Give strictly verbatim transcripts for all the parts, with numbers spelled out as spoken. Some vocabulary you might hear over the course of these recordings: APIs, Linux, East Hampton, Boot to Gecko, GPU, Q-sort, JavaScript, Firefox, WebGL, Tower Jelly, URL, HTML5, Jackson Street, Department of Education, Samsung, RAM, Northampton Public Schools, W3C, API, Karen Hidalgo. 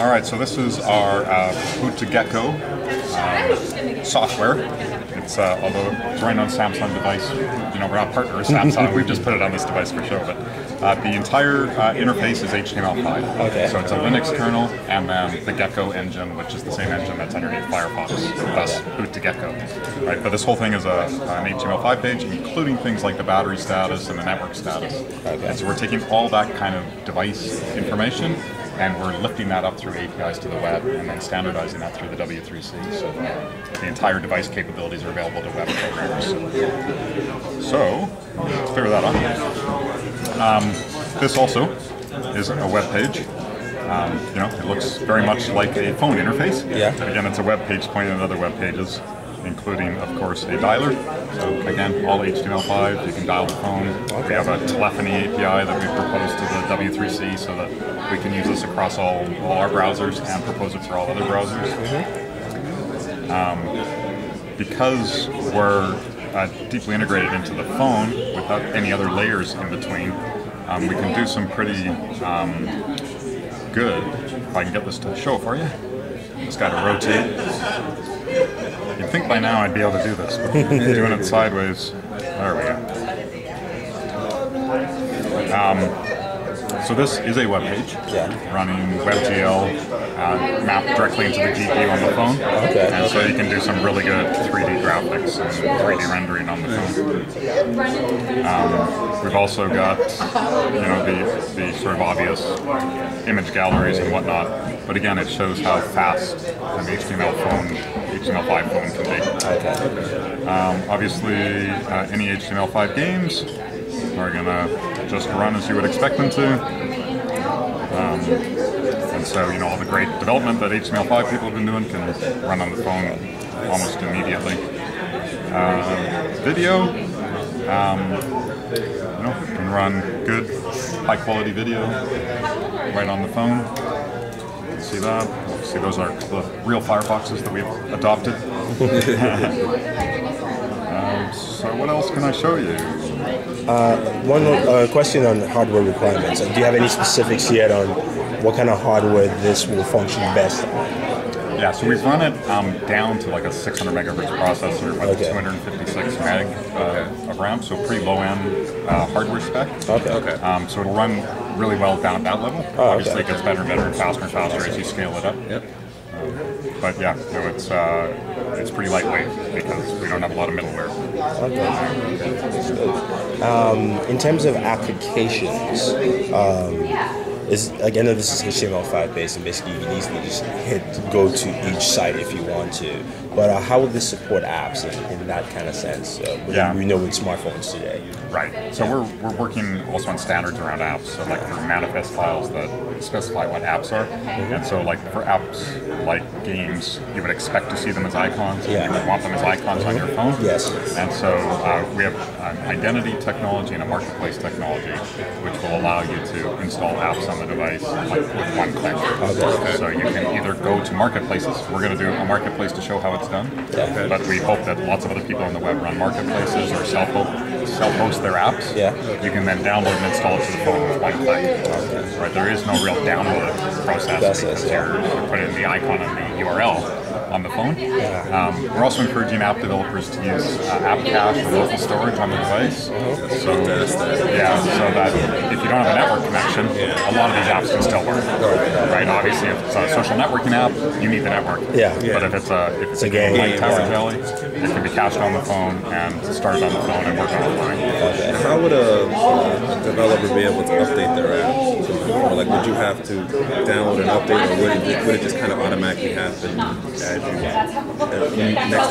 All right, so this is our uh, Boot to Gecko uh, software. It's uh, although it's running on Samsung device, you know, we're not partners with Samsung. We've just put it on this device for show. But uh, the entire uh, interface is H T M L five. Okay. So it's a Linux kernel and then the Gecko engine, which is the same engine that's underneath Firefox. Thus, Boot to Gecko. Right. But this whole thing is a an H T M L five page, including things like the battery status and the network status. Okay. And so we're taking all that kind of device information, and we're lifting that up through A P Is to the web and then standardizing that through the W three C. So the entire device capabilities are available to web programmers. So let's figure that out. Um, this also is a web page. Um, you know, it looks very much like a phone interface. Yeah. But again, it's a web page pointing at other web pages, including, of course, a dialer. So again, all H T M L five, you can dial the phone. We have a telephony A P I that we proposed to the W three C so that we can use this across all, all our browsers and propose it for all other browsers. Um, because we're uh, deeply integrated into the phone without any other layers in between, um, we can do some pretty um, good, if I can get this to show for you. It's got to rotate. You'd think by now I'd be able to do this, but I'm doing it sideways. There we go. Um, so this is a web page running WebGL uh, mapped directly into the G P U on the phone, okay. And so you can do some really good three D graphics and three D rendering on the phone. Um, we've also got, you know, the the sort of obvious image galleries and whatnot. But again, it shows how fast an H T M L phone, H T M L five phone can be. Um, obviously, uh, any H T M L five games are going to just run as you would expect them to. Um, and so, you know, all the great development that H T M L five people have been doing can run on the phone almost immediately. Uh, video, um, you know, can run good, high-quality video right on the phone. See that? See, those are the real Firefoxes that we've adopted. um, so what else can I show you? Uh, one uh, question on hardware requirements. Do you have any specifics yet on what kind of hardware this will function best on? Yeah, so we've run it um, down to like a six hundred megahertz processor with okay. two hundred fifty-six meg uh, of RAM, so pretty low-end uh, hardware spec. Okay. okay. Um, so it'll run really well down at that level. Oh, Obviously okay. it gets better and better and faster and faster as you scale it up. Yep. Um, but yeah, so it's uh, it's pretty lightweight because we don't have a lot of middleware. Okay. Um, in terms of applications, um, is, again, this is H T M L five based, and basically you can easily just hit go to each site if you want to. But uh, how would this support apps in, in that kind of sense? Uh, yeah. We know with smartphones today. Right. So yeah. we're, we're working also on standards around apps. So like there are manifest files that specify what apps are. Mm-hmm. And so like for apps like games, you would expect to see them as icons. Yeah. You would want them as icons mm-hmm. on your phone. Yes. And so uh, we have an identity technology and a marketplace technology, which will allow you to install apps on the device like, with one click. Okay. So you can either go to marketplaces. We're going to do a marketplace to show how it's done, yeah. But we hope that lots of other people on the web run marketplaces or self-host their apps. Yeah. You can then download and install it to the phone with one click. Okay. Right, there is no real download process That's because it, yeah. you're, you're putting the icon and the U R L on the phone. Yeah. Um, we're also encouraging app developers to use uh, app cache or local storage on the device. So, yeah, so that if you don't have a network connection, a lot of these apps can still work. Right? Obviously, if it's a social networking app, you need the network. Yeah. yeah. But if it's a if it's, it's a game like Tower Jelly, it can be cached on the phone and started on the phone and work online. Okay. How would a, a developer be able to update their app? Or like, would you have to download an update, or would it, would it just kind of automatically happen? Yeah. Next,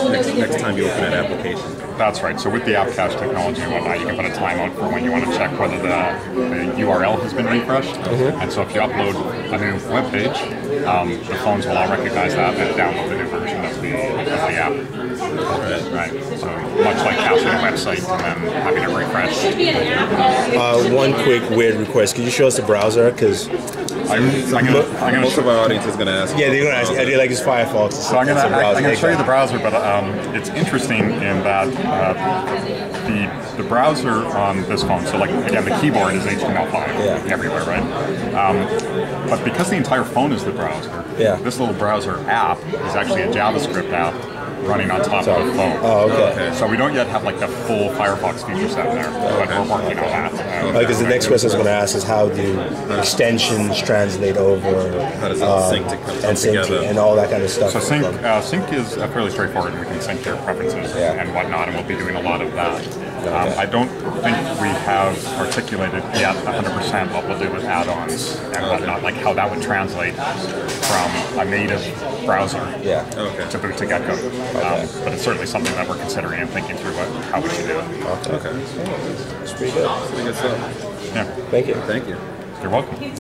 next, next time you open an application. That's right. So with the app cache technology and whatnot, you can put a timeout for when you want to check whether the, the U R L has been refreshed. Mm-hmm. And so if you upload a new web page, um, the phones will all recognize that and download the new version of the, of the app. Okay. Right. So much like caching a website and then having it refreshed. Uh, one quick weird request. Could you show us the browser? Because I'm, I'm gonna, I'm gonna most of our audience is going to ask. Yeah, they're going to ask. I do like it's Firefox. So I'm going to show you the browser, but um, it's interesting in that uh, the, the browser on this phone, so like again, the keyboard is H T M L five yeah. everywhere, right? Um, but because the entire phone is the browser, yeah. this little browser app is actually a JavaScript app running on top Sorry. of the phone. Oh, okay. okay. So we don't yet have like the full Firefox feature set in there, but okay. we're working on that. Because uh, uh, the next question I was going to ask is how do extensions translate over, how does um, sync to come and sync together. and all that kind of stuff. So sync, uh, sync is uh, fairly straightforward. We can sync your preferences yeah. and whatnot, and we'll be doing a lot of that. Okay. Um, I don't think we have articulated yet one hundred percent what we'll do with add-ons and okay. whatnot, like how that would translate from a native browser yeah. okay. to Boot to Gecko. Okay. Um, but it's certainly something that we're considering and thinking through what, how we should do it. Okay. That's okay. pretty good. That's pretty good stuff. Yeah. Thank you. Thank you. You're welcome.